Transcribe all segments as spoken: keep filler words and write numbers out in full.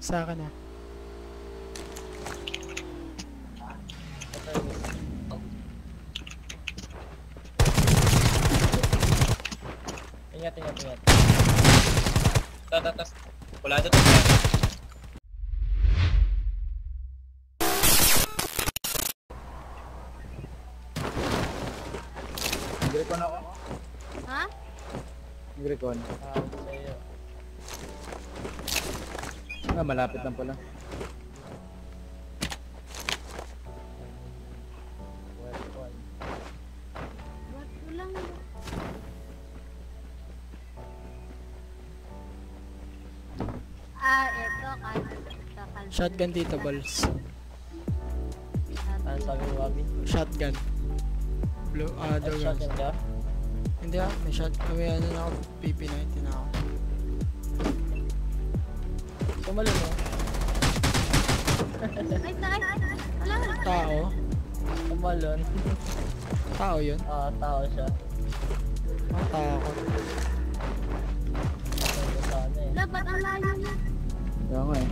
Sa akin ah. Ingat, ingat, ingat. Tas, tas, tas. Wala dito. Nag-recon ako. Ha? Nag-recon. Ah, sa'yo. Ah, malapit lang pala. Shotgun dito, balls. Ano sabi mo, Bobby? Shotgun. Blue, ah, uh, dog. Shotgun ka? Hindi ah, may shotgun. May ano na ako, P P ninety na ako. Tumalo mo. Ay, tayo. Wala ka. Tao? Tumalon. Tao yun? Oo, uh, tao siya. Ang tao ko. Dapat ang layo na. Kaya nga eh.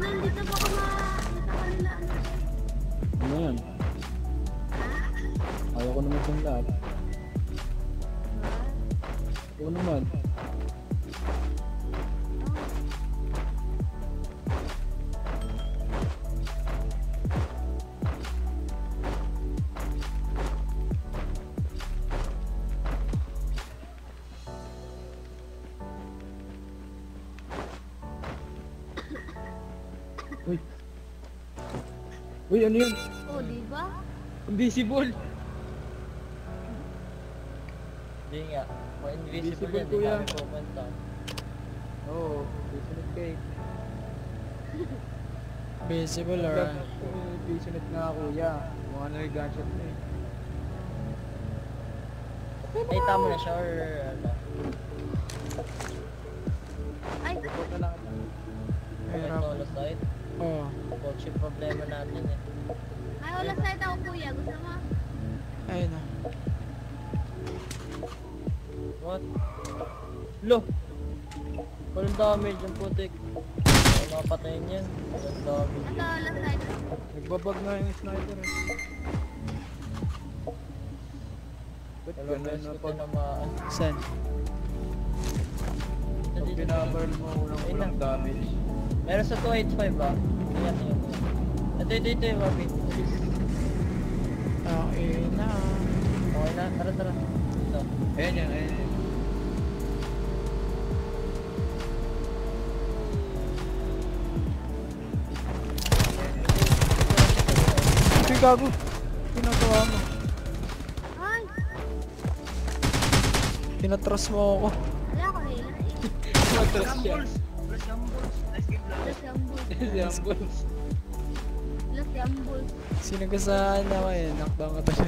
Nandito ba ako ma... Ano yan? Ayaw ko naman siyang lahat. Ayaw ko naman. Uy, ano yun? Oh, diba? Invisible! Hindi nga, kung invisible yan, hindi kami pumunta. Oo, invisible cake. Invisible or... Invisible nga, kuya. Mga nag-gunshot na eh. Ay, tama na siya or... Ay! Pagpunta lang ito. Pagpunta lang ito side. Oo. Coach, yung problema natin eh. Ay, wala side ako kuya. Gusto mo? Ayun na. What? Lo! Walang damage yung putik. Ay, makapatayin yan. Walang damage. Ito, wala side. Nagbabag na yung sniper eh. Ba't ganun na pag... Saan? Pag pinabaril mo ulang ulang damage. Meron sa two eighty-five ba? Ayan, ayan. Ito, ito, ito yung mabit. Okay na. Okay na, tara, tara. Ito. Ayan yan, ayan yan. Ay, gago. Pinatawa mo. Ay! Pinatras mo ako. Wala ko, hila. Pinatras siya. Plus yung balls. Nice game lang. Plus yung balls. Plus yung balls. Plus yung balls. Sinagasaan na kayo. Nakbang ka tayo.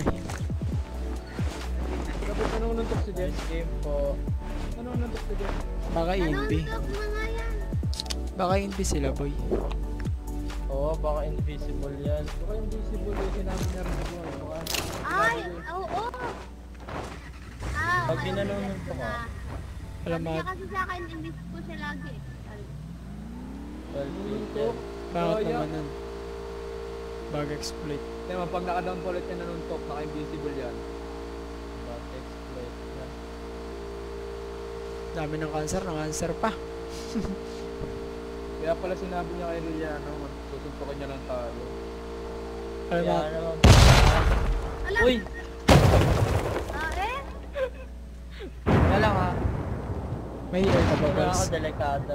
Dapat anong nuntok si Jess? Game po. Anong nuntok si Jess? Baka I N V. Anong nuntok mga yan? Baka I N V sila boy. Oo, baka invisible yan. Baka invisible yung sinabi niya rin ako. Ay! Oo! Pag ginanong nuntok ka. Alam mo. Kasi kasi sa akin, invisible ko siya lagi eh. Nuntok? Bakit naman nun? Bug-exploit. Tema, pag naka-down po ulit ka na nuntok, naka-invisible yan. Bug-exploit na. Dami ng cancer, nang-cancer pa. Kaya pala sinabi niya kay Liliano, susuntokin niya ng talo. Alam mo? Uy! Ae? Wala ka. May air ka ba, girls? Wala ako delikado.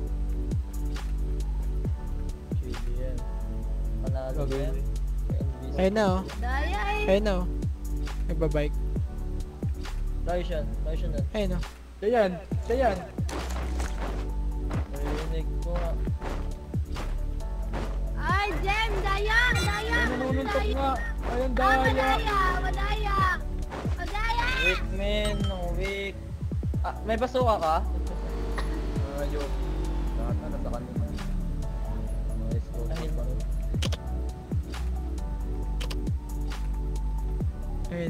J B L. Panalo yan. Ayun na oh. Ayun na oh. Nagbabike. Layo siya. Layo siya na. Ayun oh. Siya yan. Siya yan. Ayun Ay, James, dayak, dayak. Ayun, dayak. Madayak. Madayak. Wait, man. No, wait. Ah, may basuka ka? Ayun. Lahat na nasa kanila. Nice go. Ayun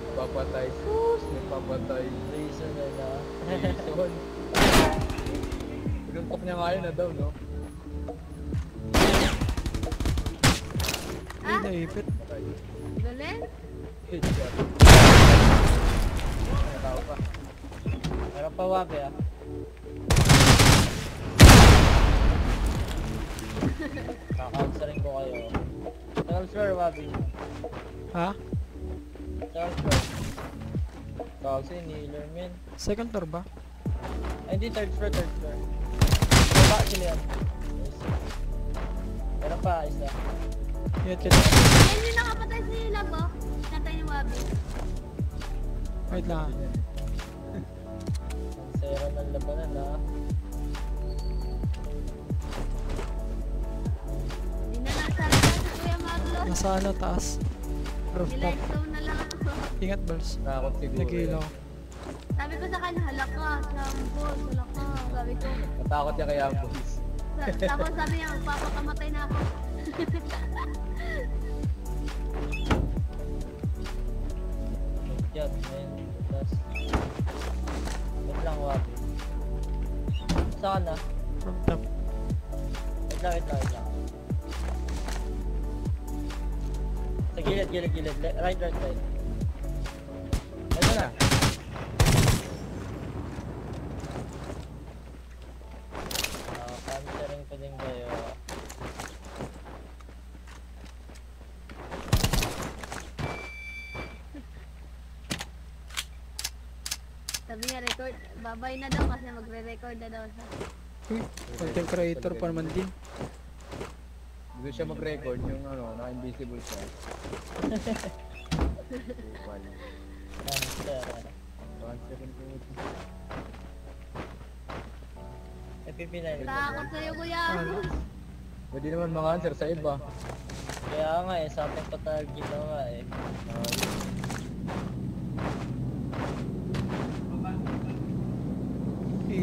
Nagpapatay. Sus, nagpapatay. Reason na na. Reason. Pagkantok niya nga yun na daw, no? Ay, naipit. Galing? Headshot. May tao pa. Harap pa wabi, ah. Kaka-outsaring ko kayo. Transfer, wabi. Ha? Transfer. Kasi nailer, man. Second floor ba? Ay, hindi. Third floor, third floor. Baba, sila yan. Meron pa, isa. Yun, yun. Ayun yung nakapatay si Lab, oh. Natay ni Wabi. Wait lang. Ang sera ng labanan, ah. Hindi na nasa laban si Kuya Maglo. Nasa ano, taas. Rooftop. Ingat, Bals. Nakakot siguro. Nagilaw. Sabi ko sa kanya, hala ka, Ambos, hala ka. Sabi ko. Natakot niya kay Ambos. Tapos sabi niya, magpapakamatay na ako. Nagyat, man. Tapos, wait lang, Wabi. Saan na? Rooftop. Wait lang, wait lang, wait lang. Sa gilid, gilid, gilid. Right, right, right. Ito na. Sabi niya record, babay na daw kasi magre-record na daw siya. Uy, content creator pa naman din. Gusto siya mag-record yung ano, na-invisible siya. Takot sa'yo kuya. Pwede naman mga answer sa iba. Kaya nga eh, sa ating patag ginawa eh. A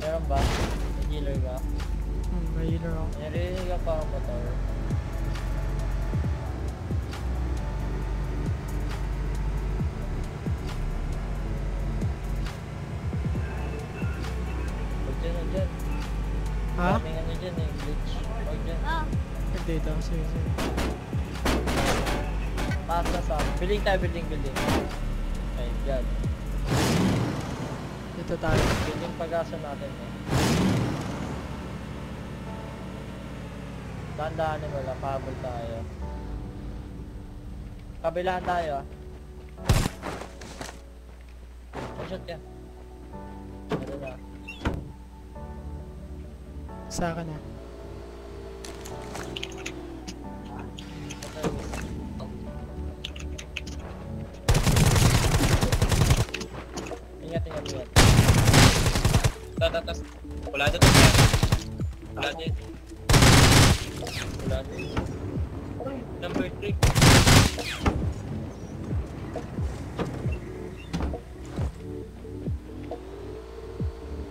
Meron ba? May healer ba? Hmm, may healer ako. May healer ka pa ako pa tower. Huwag dyan, huwag dyan. Ha? Maraming ano dyan eh, glitch. Huwag dyan. Huwag dito, sige, sige. Pass na sa akin. Building tayo, building, building. Ay, God. Dito tayo. Building pag-asa natin eh. Tandaan na wala, kabul tayo. Kabilahan tayo ah. Shot yan. Ano na? Sa akin ah. Tatas, wala dito. Wala dito. Wala dito. Number three.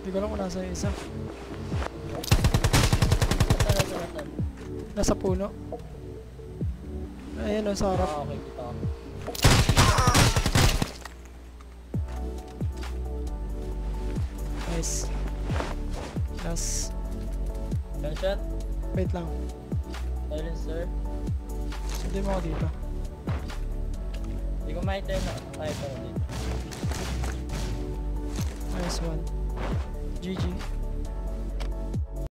Hindi ko alam kung nasa isa. Nasa puno. Ayan o, sa harap. Ah, okay, kita ako. Nice. Last. Gunshot? Wait lang. Silencer? Sundin mo ako dito. Hindi ko ma-item na. Nice one. G G.